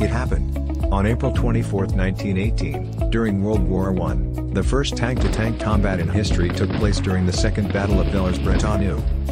It happened on April 24, 1918, during World War I. The first tank-to-tank combat in history took place during the Second Battle of Villers-Bretonneux.